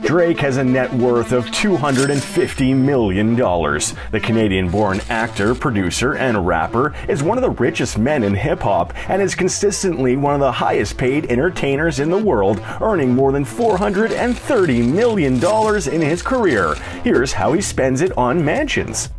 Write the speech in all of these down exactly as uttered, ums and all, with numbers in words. Drake has a net worth of two hundred fifty million dollars. The Canadian-born actor, producer, and rapper is one of the richest men in hip-hop and is consistently one of the highest-paid entertainers in the world, earning more than four hundred thirty million dollars in his career. Here's how he spends it on mansions.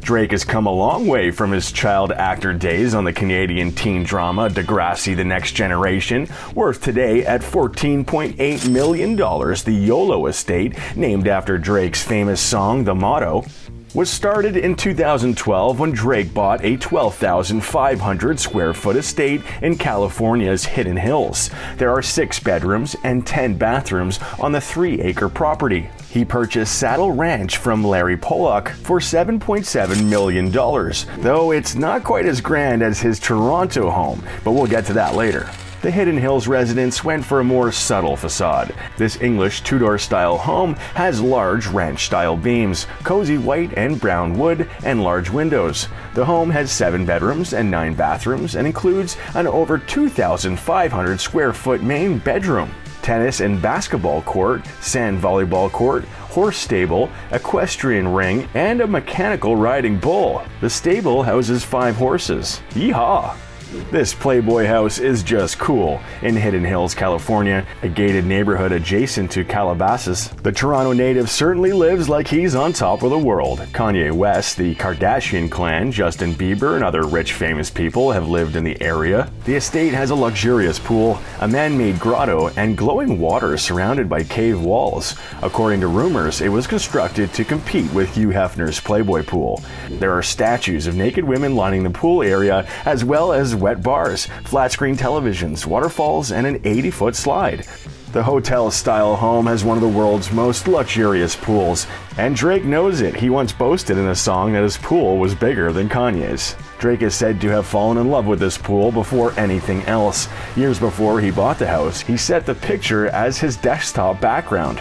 Drake has come a long way from his child actor days on the Canadian teen drama Degrassi: The Next Generation. Worth today at fourteen point eight million dollars, the Yolo Estate, named after Drake's famous song The Motto, was started in two thousand twelve when Drake bought a twelve thousand five hundred square foot estate in California's Hidden Hills. There are six bedrooms and ten bathrooms on the three acre property. He purchased Saddle Ranch from Larry Pollock for seven point seven million dollars, though it's not quite as grand as his Toronto home, but we'll get to that later. The Hidden Hills residence went for a more subtle facade. This English Tudor style home has large ranch style beams, cozy white and brown wood, and large windows. The home has seven bedrooms and nine bathrooms and includes an over two thousand five hundred square foot main bedroom, tennis and basketball court, sand volleyball court, horse stable, equestrian ring, and a mechanical riding bull. The stable houses five horses. Yeehaw! This Playboy house is just cool. In Hidden Hills, California, a gated neighborhood adjacent to Calabasas, the Toronto native certainly lives like he's on top of the world. Kanye West, the Kardashian clan, Justin Bieber, and other rich famous people have lived in the area. The estate has a luxurious pool, a man-made grotto, and glowing water surrounded by cave walls. According to rumors, it was constructed to compete with Hugh Hefner's Playboy pool. There are statues of naked women lining the pool area, as well as wet bars, flat-screen televisions, waterfalls, and an eighty foot slide. The hotel-style home has one of the world's most luxurious pools, and Drake knows it. He once boasted in a song that his pool was bigger than Kanye's. Drake is said to have fallen in love with this pool before anything else. Years before he bought the house, he set the picture as his desktop background.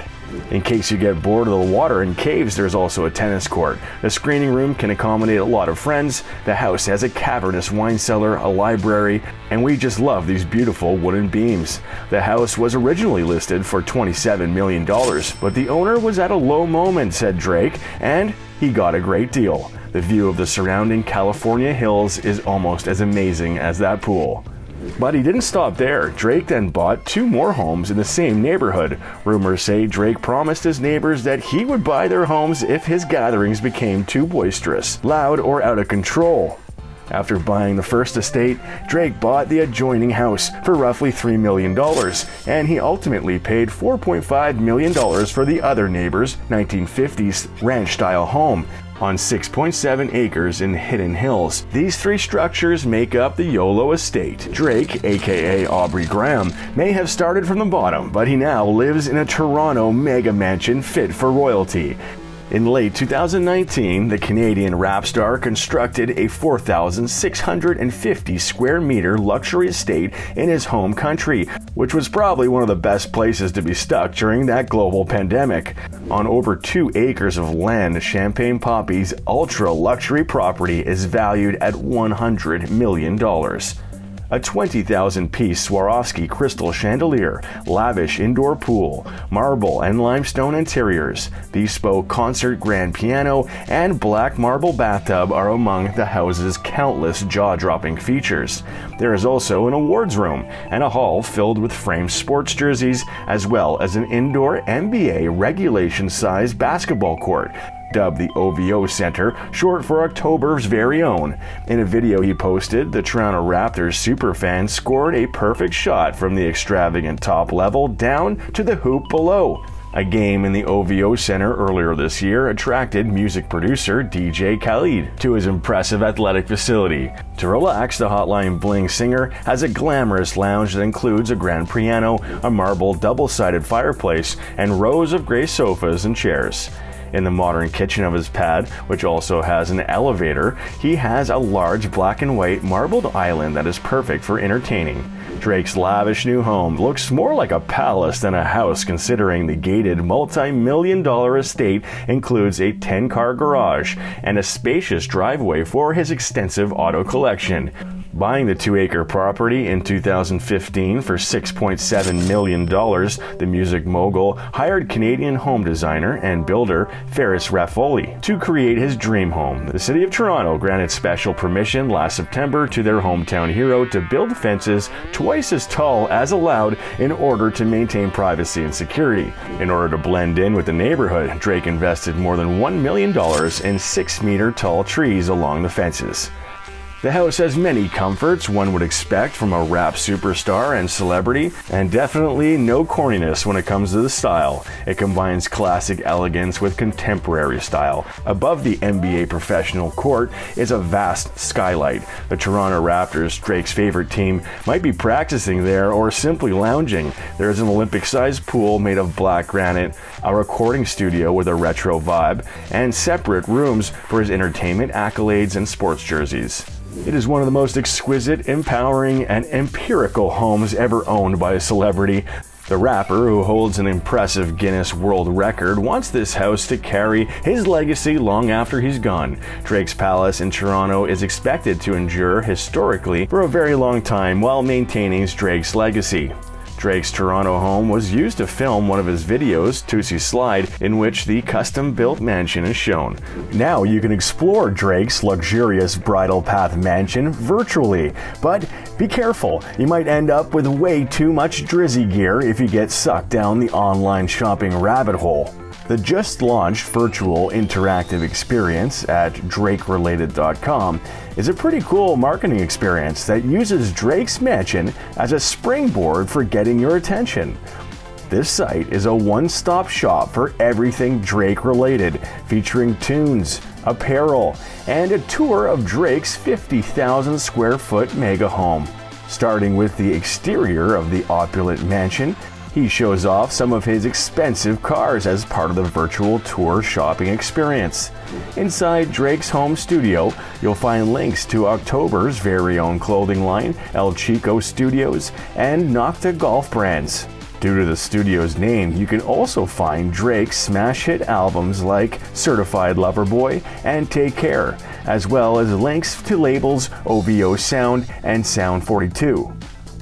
In case you get bored of the water and caves, there's also a tennis court. The screening room can accommodate a lot of friends. The house has a cavernous wine cellar, a library, and we just love these beautiful wooden beams. The house was originally listed for twenty-seven million dollars, but the owner was at a low moment, said Drake, and he got a great deal. The view of the surrounding California hills is almost as amazing as that pool. But he didn't stop there. Drake then bought two more homes in the same neighborhood. Rumors say Drake promised his neighbors that he would buy their homes if his gatherings became too boisterous, loud, or out of control. After buying the first estate, Drake bought the adjoining house for roughly three million dollars, and he ultimately paid four point five million dollars for the other neighbor's nineteen fifties ranch-style home on six point seven acres in Hidden Hills. These three structures make up the Yolo Estate. Drake, aka Aubrey Graham, may have started from the bottom, but he now lives in a Toronto mega mansion fit for royalty. In late two thousand nineteen, the Canadian rap star constructed a four thousand six hundred fifty square meter luxury estate in his home country, which was probably one of the best places to be stuck during that global pandemic. On over two acres of land, Champagne Poppy's ultra-luxury property is valued at one hundred million dollars. A twenty thousand piece Swarovski crystal chandelier, lavish indoor pool, marble and limestone interiors, bespoke concert grand piano, and black marble bathtub are among the house's countless jaw-dropping features. There is also an awards room and a hall filled with framed sports jerseys, as well as an indoor N B A regulation-size basketball court, dubbed the O V O Center, short for October's Very Own. In a video he posted, the Toronto Raptors superfan scored a perfect shot from the extravagant top level down to the hoop below. A game in the O V O Center earlier this year attracted music producer D J Khaled to his impressive athletic facility. To relax, the Hotline Bling singer has a glamorous lounge that includes a grand piano, a marble double-sided fireplace, and rows of gray sofas and chairs. In the modern kitchen of his pad, which also has an elevator, he has a large black and white marbled island that is perfect for entertaining. Drake's lavish new home looks more like a palace than a house, considering the gated multi-million dollar estate includes a ten car garage and a spacious driveway for his extensive auto collection. Buying the two-acre property in two thousand fifteen for six point seven million dollars, the music mogul hired Canadian home designer and builder Ferris Raffoli to create his dream home. The City of Toronto granted special permission last September to their hometown hero to build fences twice as tall as allowed in order to maintain privacy and security. In order to blend in with the neighborhood, Drake invested more than one million dollars in six-meter-tall trees along the fences. The house has many comforts one would expect from a rap superstar and celebrity, and definitely no corniness when it comes to the style. It combines classic elegance with contemporary style. Above the N B A professional court is a vast skylight. The Toronto Raptors, Drake's favorite team, might be practicing there or simply lounging. There is an Olympic-sized pool made of black granite, a recording studio with a retro vibe, and separate rooms for his entertainment accolades and sports jerseys. It is one of the most exquisite, empowering, and empirical homes ever owned by a celebrity. The rapper, who holds an impressive Guinness World Record, wants this house to carry his legacy long after he's gone. Drake's palace in Toronto is expected to endure historically for a very long time while maintaining Drake's legacy. Drake's Toronto home was used to film one of his videos, Toosie Slide, in which the custom-built mansion is shown. Now you can explore Drake's luxurious Bridal Path mansion virtually, but be careful, you might end up with way too much Drizzy gear if you get sucked down the online shopping rabbit hole. The just-launched virtual interactive experience at Drake Related dot com is a pretty cool marketing experience that uses Drake's mansion as a springboard for getting your attention. This site is a one-stop shop for everything Drake-related, featuring tunes, apparel, and a tour of Drake's fifty thousand square foot mega home. Starting with the exterior of the opulent mansion, he shows off some of his expensive cars as part of the virtual tour shopping experience. Inside Drake's home studio, you'll find links to October's very own clothing line, El Chico Studios, and Nocta Golf brands. Due to the studio's name, you can also find Drake's smash hit albums like Certified Lover Boy and Take Care, as well as links to labels O V O Sound and Sound forty-two.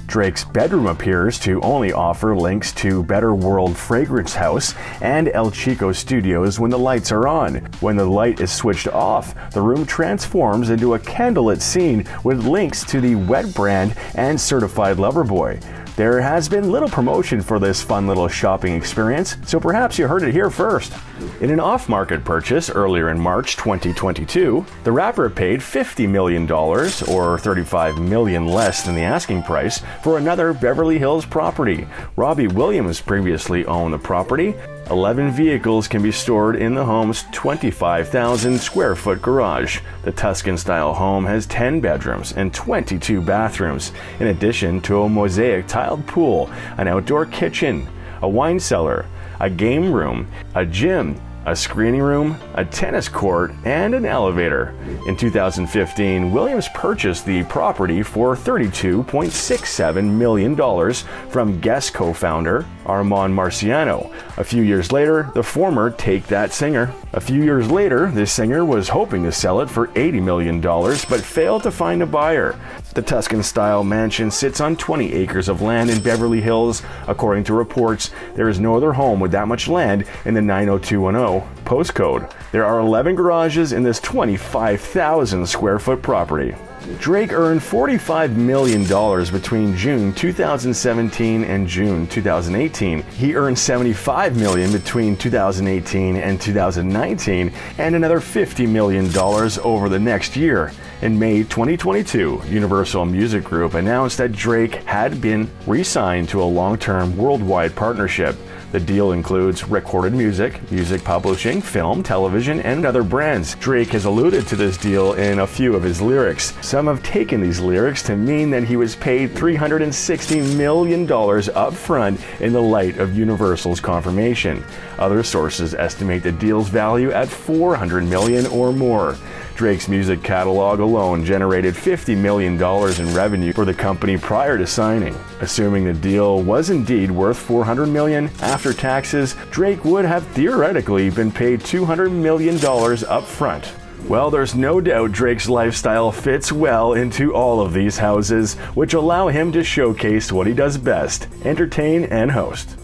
Drake's bedroom appears to only offer links to Better World Fragrance House and El Chico Studios when the lights are on. When the light is switched off, the room transforms into a candlelit scene with links to the Wet Brand and Certified Lover Boy. There has been little promotion for this fun little shopping experience, so perhaps you heard it here first. In an off-market purchase earlier in March twenty twenty-two, the rapper paid fifty million dollars, or thirty-five million dollars less than the asking price, for another Beverly Hills property. Robbie Williams previously owned the property. eleven vehicles can be stored in the home's twenty-five thousand square foot garage. The Tuscan-style home has ten bedrooms and twenty-two bathrooms, in addition to a mosaic tiled pool, an outdoor kitchen, a wine cellar, a game room, a gym, a screening room, a tennis court, and an elevator. In two thousand fifteen, Williams purchased the property for thirty-two point six seven million dollars from Guess co-founder Armand Marciano. A few years later, the former Take That singer. A few years later, this singer was hoping to sell it for eighty million dollars, but failed to find a buyer. The Tuscan-style mansion sits on twenty acres of land in Beverly Hills. According to reports, there is no other home with that much land in the nine oh two one oh. Postcode. There are eleven garages in this twenty-five thousand square foot property. Drake earned forty-five million dollars between June two thousand seventeen and June two thousand eighteen. He earned seventy-five million dollars between two thousand eighteen and two thousand nineteen, and another fifty million dollars over the next year. In May twenty twenty-two, Universal Music Group announced that Drake had been re-signed to a long-term worldwide partnership. The deal includes recorded music, music publishing, film, television, and other brands. Drake has alluded to this deal in a few of his lyrics. Some have taken these lyrics to mean that he was paid three hundred sixty million dollars upfront in the light of Universal's confirmation. Other sources estimate the deal's value at four hundred million dollars or more. Drake's music catalog alone generated fifty million dollars in revenue for the company prior to signing. Assuming the deal was indeed worth four hundred million dollars after taxes, Drake would have theoretically been paid two hundred million dollars up front. Well, there's no doubt Drake's lifestyle fits well into all of these houses, which allow him to showcase what he does best, entertain and host.